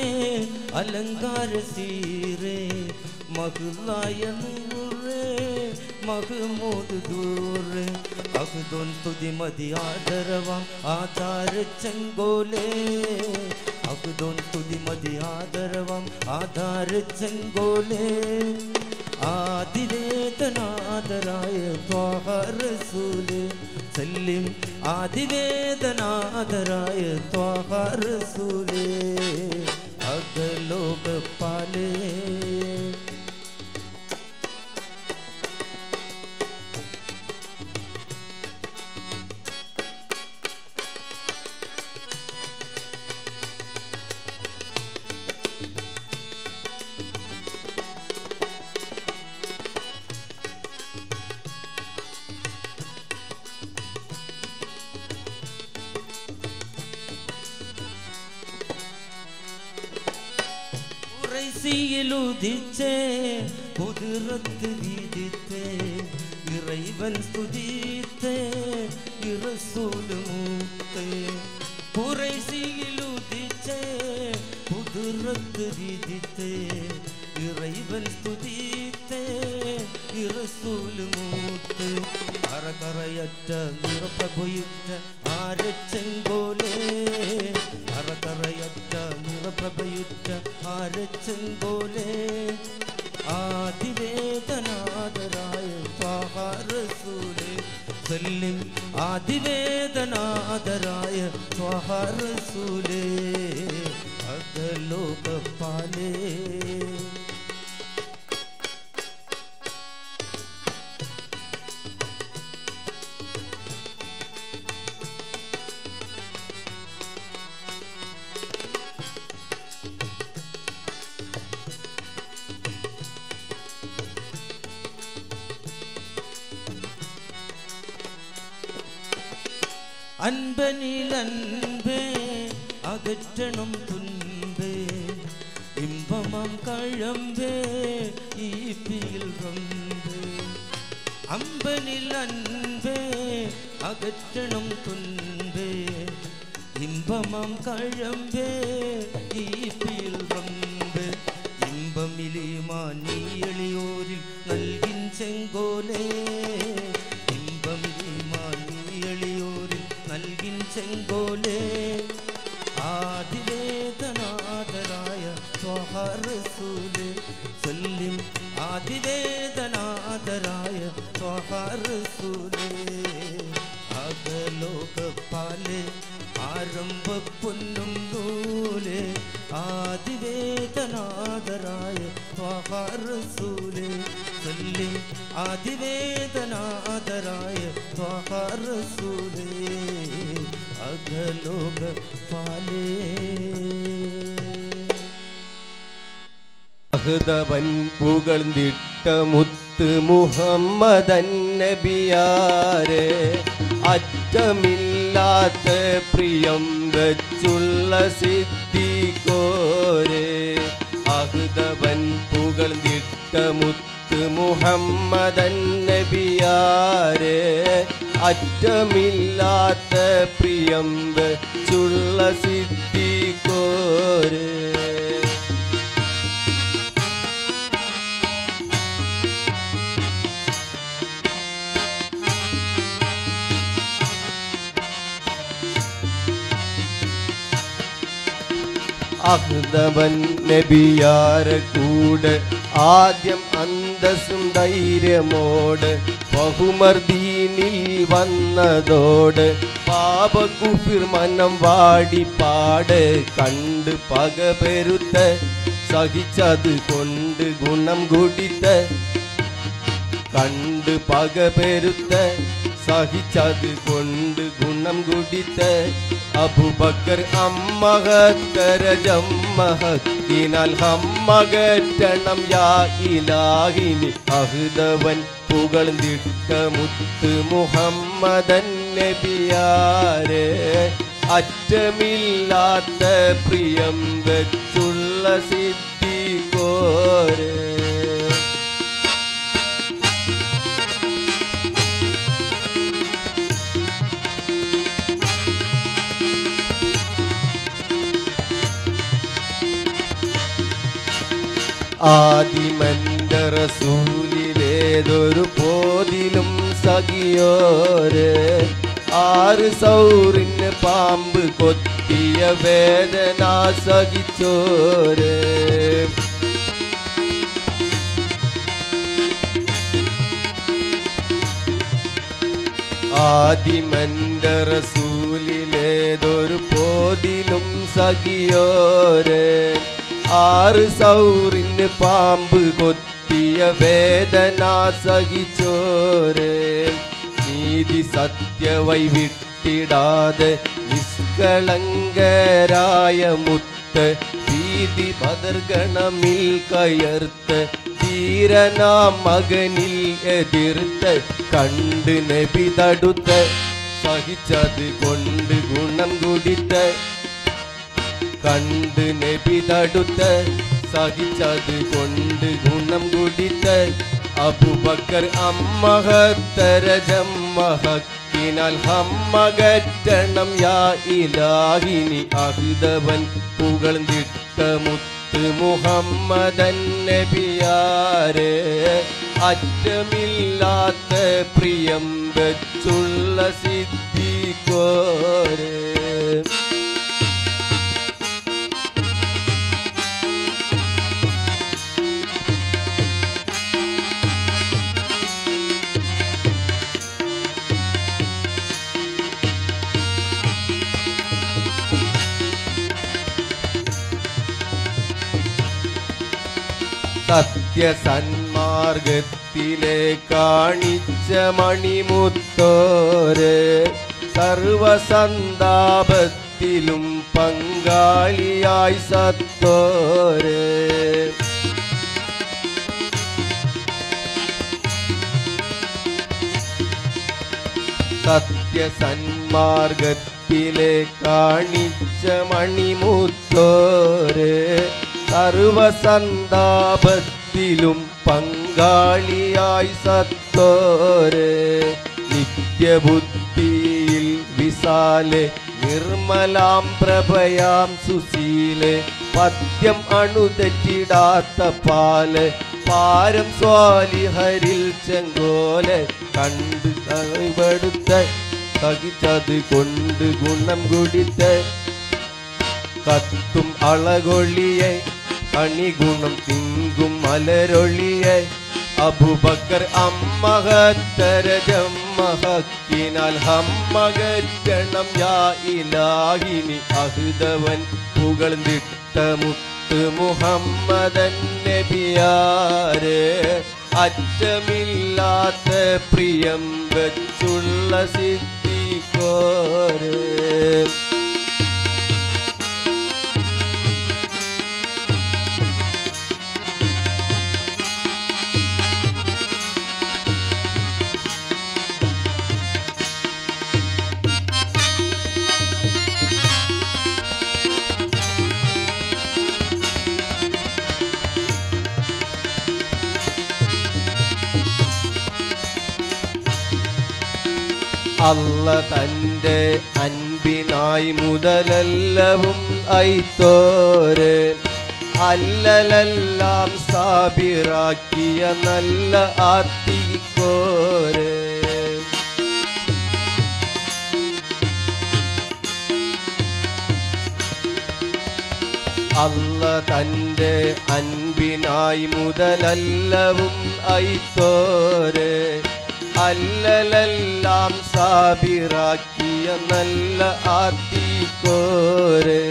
അലങ്കാര സീറേ മഹുനായ നൂറേ മഹ്മൂദ് ദൂറേ. अखदोन तुदी मदी आदरवा आधार चंगोले अखदोन तुदी मदी आदरवा आधार चंगोले आदिवेदनादराय त्वा रसूले सल्लिम आदिवेदनादराय त्वा रसूले. अगलोक पाले கடைசியில் உதிச்சே உதிரத்து வீதித்தே இறைவன் துதித்தே இரசூலு மூத்தே குறைசியில் உதிச்சே உதிரத்து வீதித்தே இறைவன் துதித்தே இரசூலு மூத்தே அரகரையற்ற நிரப்பபுயுற்ற ஆரச்செங்கோலே அரகரையற்ற நிரப்பபுயுற்ற ஆரச்செங்கோலே ஆதிவேதநாதராய த்வாஹா ரசூலே சல்லிம் ஆதிவேதநாதராய த்வாஹா ரசூலே அகலோகபாலே அன்பனில் அன்பே அகற்றனும் துன்பே இன்பமாம் கழம்பே ஈப்பியில் ரம்பே அம்பனில் அன்பே அகற்றனும் துன்பே இன்பமாம் கழம்பே ஈப்பியில் ரம்பே இன்பமிலேமா நீ எளியோரில் நல்கின் செங்கோலே செங்கோலே ஆதிவேதநாதராய த்வாஹா ரசூலே சொல்லிம் ஆதிவேதநாதராய த்வாஹா ரசூலே அகலோகபாலே ஆரம்ப பொன்னும் நூலே ஆதிவேதநாதராய த்வாஹா ரசூலே சொல்லிம் ஆதிவேதநாதராய த்வாஹா ரசூலே लोग पाले अहदवन पुगंदिट्ट मुत्तु मुहम्मदन नबियारे अच्चमिल्लात प्रियम वच्चुल्ल सिद्दीकोरे अहदवन पुगंदिट्ट मुत्तु मुहम्मदन नबियारे அற்றமில்லாத பிரியம்பு சுள்ள சித்தி கோரே அஹ்தவன் நபியார கூட ஆத்யம் அந்தசும் தைரியமோடு பகுமர்தீனில் வந்ததோடு பாபகுஃபிர் மனம் வாடி பாடு கண்டு பகபெருத்த சகிச்சது கொண்டு குணம் குடித்த கண்டு பகபெருத்த சகிச்சது கொண்டு குணம் குடித்த அபூபக்கர் அம்மகத்தர ஜம்மஹத்தினால் ஹம்மகற்றணம் யா இலாஹினி அஹ்தவன் புகழ்ந்திட்ட முத்து முஹம்மதன் நபியாரே அச்சமில்லாத பிரியம் வெச்சுள்ள சித்தி கோரே ആദിമന്റെ റസൂലിലേതൊരു പോതിലും സഖിയോരെ ആറ് സൗറിന് പാമ്പ് കൊത്തിയ വേദന സഹിച്ചോരെ ആദിമന്റെ റസൂലിലേതൊരു പോതിലും സഖിയോരെ ആറ് സൗറിന് പാമ്പ് കൊത്തിയ വേദന സഹിച്ചോരെ നീതി സത്യവൈ വിട്ടിടാതെ നിഷ്കളങ്കരായ മുത്ത് ഭീതി പതർഗണമിൽ കയർത്ത് ധീരനാ മകനിൽ എതിർത്ത് കണ്ട് നബി തടുത്ത് സഹിച്ചത് കൊണ്ട് ഗുണം കുടിത്ത് കണ്ട് നബി തടുത്ത സഹിച്ചതുകൊണ്ട് ഗുണം കുടിച്ച് അബൂബക്കർ അമ്മഹത്തര ജമ്മഹക്കിനാൽ ഹമ്മകറ്റണം യാ ഇലാഹിനി അഹ്ദവൻ പുകഴ്ന്നിട്ട മുത്ത് മുഹമ്മദൻ നബിയാരെ അറ്റമില്ലാത്ത പ്രിയം വെച്ചുള്ള സിദ്ദീഖോരെ സത്യസന്മാർഗത്തിലെ കാണിച്ച മണിമുത്തോരെ സർവസന്താപത്തിലും പങ്കാളിയായി സത്തോരെ സത്യസന്മാർഗത്തിലെ കാണിച്ച മണിമുത്തോരെ സർവസന്താപത്തിലും പങ്കാളിയായി സത്തോരെ നിത്യബുദ്ധിയിൽ വിസാലെ നിർമ്മലാം പ്രഭയാം സുശീലെ പദ്യം അണുതെറ്റിടാത്ത പാല് പാരം സ്വാലിഹരിൽ ചെങ്കോലെ കണ്ടു കൈവെടുത്ത് സഹിച്ചത് കൊണ്ട് ഗുണം കുടിത്ത് കത്തും അളകൊള്ളിയെ അണിഗുണം തിങ്കും മലരൊളിയെ അബൂബക്കർ അമ്മഹത്തര ജമ്മഹക്കിനാൽ ഹമ്മകറ്റണം യാ ഇലാഹിനി അഹ്ദവൻ പുകഴ്ന്നിട്ട മുത്ത് മുഹമ്മദൻ നബിയാരെ അറ്റമില്ലാത്ത പ്രിയം വെച്ചുള്ള സിദ്ദീഖോരെ അല്ലാ തൻ്റെ അൻപിനായി മുതലെല്ലവും ഐത്തോരെ അല്ലലെല്ലാം സാബിറാക്കിയ നല്ല ആത്തിക്കോരെ അല്ലാ തൻ്റെ അൻപിനായി മുതലെല്ലവും ഐത്തോരെ അല്ലലെല്ലാം സാബിറാക്കിയ നല്ല ആത്തിക്കോരെ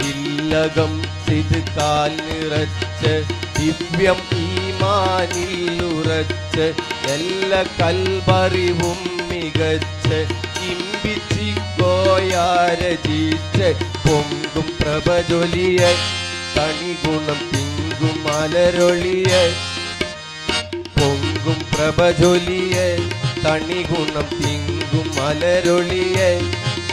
തില്ലകം സിദ്കാൽ നിറച്ച് ദിവ്യം ഈമാനിൽ ഉറച്ച് എല്ലാ കൽബറിവും മികച്ച് ചിമ്പിച്ചിക്കോയാരചിച്ച് പൊങ്കും പ്രഭജൊലിയ തണിഗുണം തിങ്കും മലരൊളിയ പൊങ്കും പ്രഭജൊലിയെ തണിഗുണം തിങ്കും മലരൊളിയെ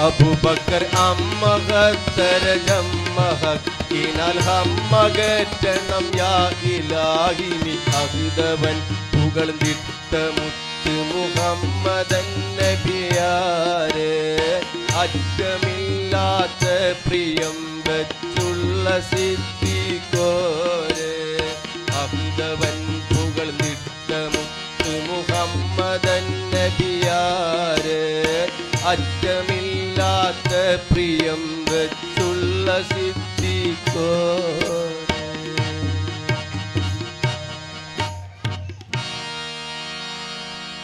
അബൂബക്കർ അമ്മഹത്തര ജമ്മഹക്കിനാൽ ഹമ്മകറ്റണം യാ ഇലാഹിനി അഹ്ദവൻ പുകഴ്ന്നിട്ട മുത്ത് മുഹമ്മദൻ നബിയാരെ അറ്റമില്ലാത്ത പ്രിയം വെച്ചുള്ള സിദ്ദീഖോരെ അഹ്ദവൻ അറ്റമില്ലാത്ത പ്രിയം വെച്ചുള്ള സിദ്ദീഖോ